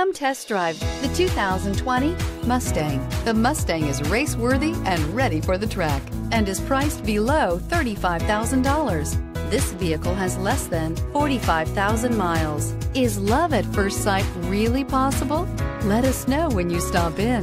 Come test drive the 2020 Mustang. The Mustang is race-worthy and ready for the track and is priced below $35,000. This vehicle has less than 45,000 miles. Is love at first sight really possible? Let us know when you stop in.